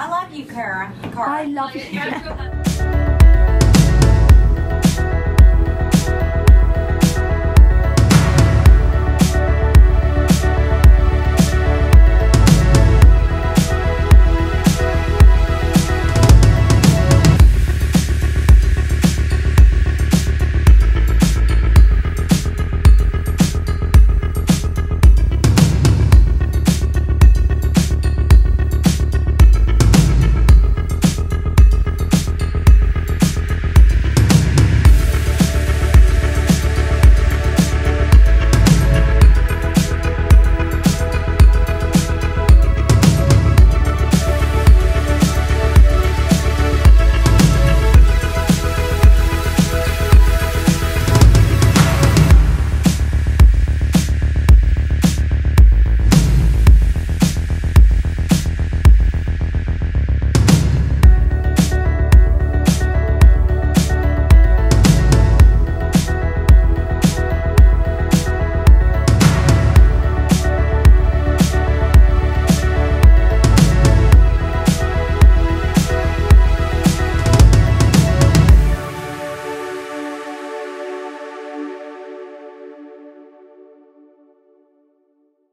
I love you, Cara. I love you.